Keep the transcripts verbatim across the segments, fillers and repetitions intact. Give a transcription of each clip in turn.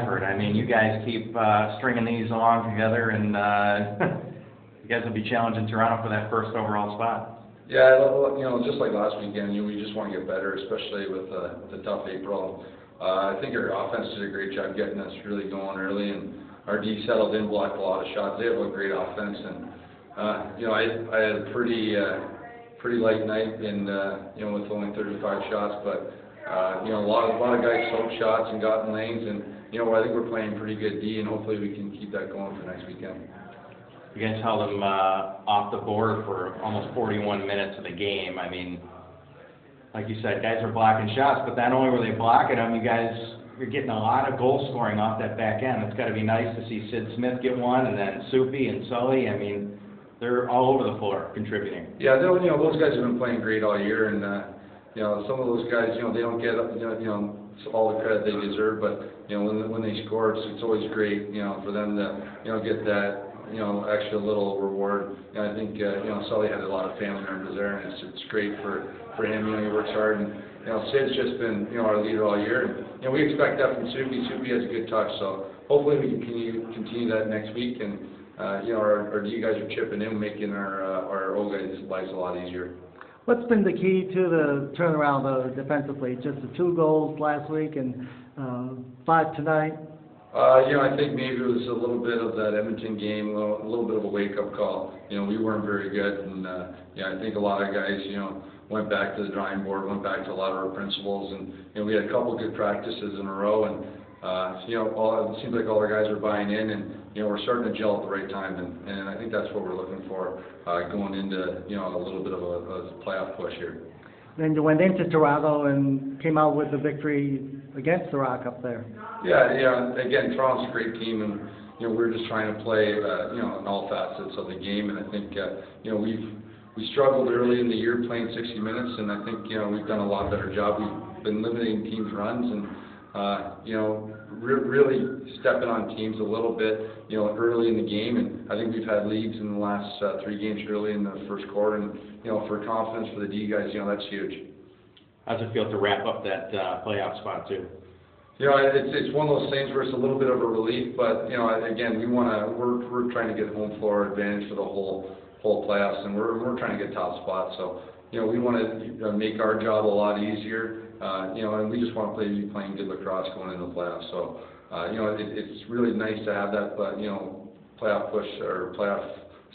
effort. I mean, you guys keep uh, stringing these along together, and uh, you guys will be challenging Toronto for that first overall spot. Yeah, you know, just like last weekend, you know, we just want to get better, especially with uh, the tough April. Uh, I think our offense did a great job getting us really going early, and our D settled in, blocked a lot of shots. They have a great offense, and uh, you know, I, I had a pretty, uh, pretty light night, in uh, you know, with only thirty-five shots, but uh, you know, a lot of, a lot of guys soaked shots and got in lanes, and you know, I think we're playing pretty good D, and hopefully we can keep that going for next weekend. You guys held them uh, off the board for almost forty-one minutes of the game. I mean, like you said, guys are blocking shots, but not only were they blocking them, you guys are getting a lot of goal scoring off that back end. It's got to be nice to see Sid Smith get one, and then Soupy and Sully. I mean, they're all over the floor contributing. Yeah, you know, those guys have been playing great all year, and uh, you know, some of those guys, you know, they don't get you know, you know all the credit they deserve, but you know, when when they score, it's, it's always great, you know, for them to you know get that. You know, extra little reward. And I think, uh, you know, Sully had a lot of family members there, and it's, it's great for, for him. You know, he works hard. And, you know, Sid's just been, you know, our leader all year. And, you know, we expect that from Soupy. Soupy has a good touch. So hopefully we can continue, continue that next week. And, uh, you know, our, our D guys are chipping in, making our, uh, our O guys' lives a lot easier. What's been the key to the turnaround, though, defensively? Just the two goals last week and uh, five tonight? Uh, you know, I think maybe it was a little bit of that Edmonton game, a little, a little bit of a wake-up call. You know, we weren't very good, and uh, yeah, I think a lot of guys, you know, went back to the drawing board, went back to a lot of our principles, and you know, we had a couple good practices in a row, and uh, you know, all, it seems like all our guys are buying in, and you know, we're starting to gel at the right time, and, and I think that's what we're looking for uh, going into you know a little bit of a, a playoff push here. Then you went into Toronto and came out with the victory against the Rock up there. Yeah, yeah. Again, Toronto's a great team, and you know we're just trying to play, uh, you know, in all facets of the game. And I think, uh, you know, we've we struggled early in the year playing sixty minutes, and I think you know we've done a lot better job. We've been limiting teams' runs, and uh, you know, re really stepping on teams a little bit, you know, early in the game. And I think we've had leads in the last uh, three games early in the first quarter, and you know, for confidence for the D guys, you know, that's huge. How's it feel to wrap up that uh, playoff spot too? You know, it's it's one of those things where it's a little bit of a relief, but you know, again, we want to we're we're trying to get home floor advantage for the whole whole playoffs, and we're we're trying to get top spots. So you know, we want to make our job a lot easier. Uh, you know, and we just want to play be playing good lacrosse going into the playoffs. So uh, you know, it, it's really nice to have that, but you know, playoff push or playoff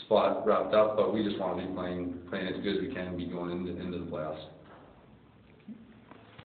spot wrapped up. But we just want to be playing playing as good as we can be going into into the playoffs.